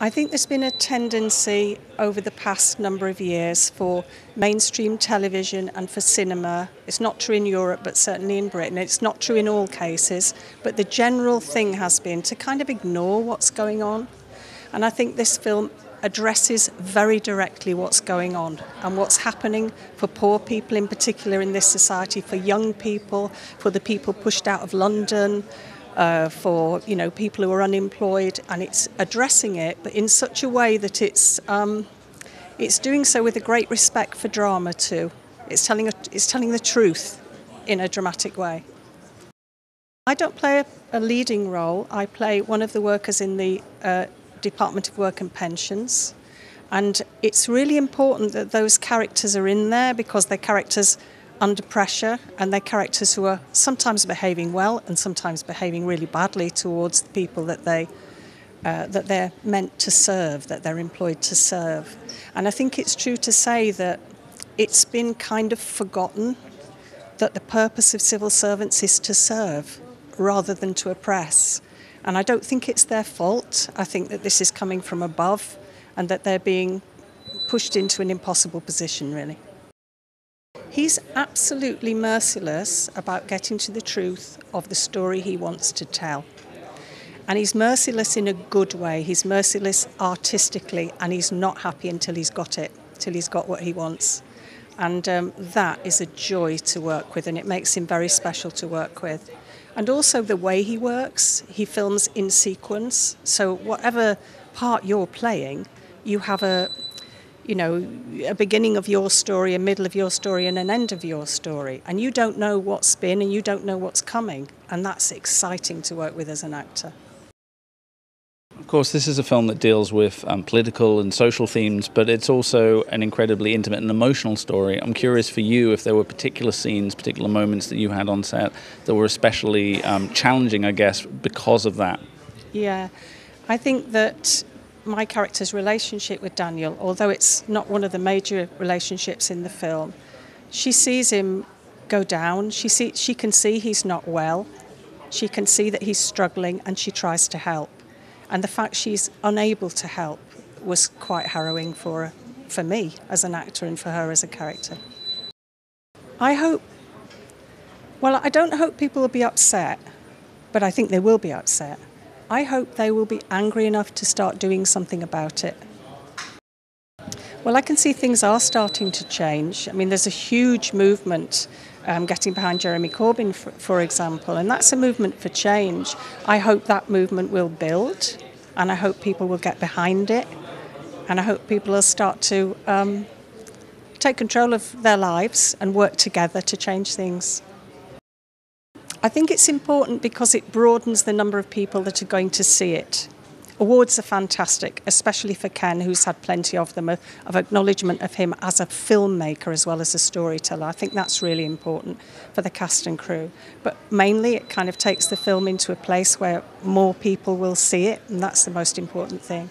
I think there's been a tendency over the past number of years for mainstream television and for cinema. It's not true in Europe, but certainly in Britain. It's not true in all cases, but the general thing has been to kind of ignore what's going on. And I think this film addresses very directly what's going on and what's happening for poor people in particular in this society, for young people, for the people pushed out of London, for people who are unemployed, and it's addressing it, but in such a way that it's doing so with a great respect for drama too. It's telling the truth in a dramatic way. I don't play a leading role. I play one of the workers in the Department of Work and Pensions, and it's really important that those characters are in there because they're characters under pressure, and they're characters who are sometimes behaving well and sometimes behaving really badly towards the people that they're meant to serve, that they're employed to serve. And I think it's true to say that it's been kind of forgotten that the purpose of civil servants is to serve rather than to oppress. And I don't think it's their fault. I think that this is coming from above and that they're being pushed into an impossible position, really. He's absolutely merciless about getting to the truth of the story he wants to tell. And he's merciless in a good way. He's merciless artistically, and he's not happy until he's got it, till he's got what he wants. And that is a joy to work with, and it makes him very special to work with. And also the way he works, he films in sequence. So whatever part you're playing, you have a beginning of your story, a middle of your story, and an end of your story. And you don't know what's been and you don't know what's coming. And that's exciting to work with as an actor. Of course, this is a film that deals with political and social themes, but it's also an incredibly intimate and emotional story. I'm curious for you if there were particular scenes, particular moments that you had on set that were especially challenging, I guess, because of that. Yeah, I think that my character's relationship with Daniel, although it's not one of the major relationships in the film, she sees him go down. She can see he's not well. She can see that he's struggling, and she tries to help. And the fact she's unable to help was quite harrowing for her, for me as an actor and for her as a character. I don't hope people will be upset, but I think they will be upset. I hope they will be angry enough to start doing something about it. Well, I can see things are starting to change. I mean, there's a huge movement getting behind Jeremy Corbyn, for example, and that's a movement for change. I hope that movement will build, and I hope people will get behind it, and I hope people will start to take control of their lives and work together to change things. I think it's important because it broadens the number of people that are going to see it. Awards are fantastic, especially for Ken, who's had plenty of them, of acknowledgement of him as a filmmaker as well as a storyteller. I think that's really important for the cast and crew. But mainly it kind of takes the film into a place where more people will see it, and that's the most important thing.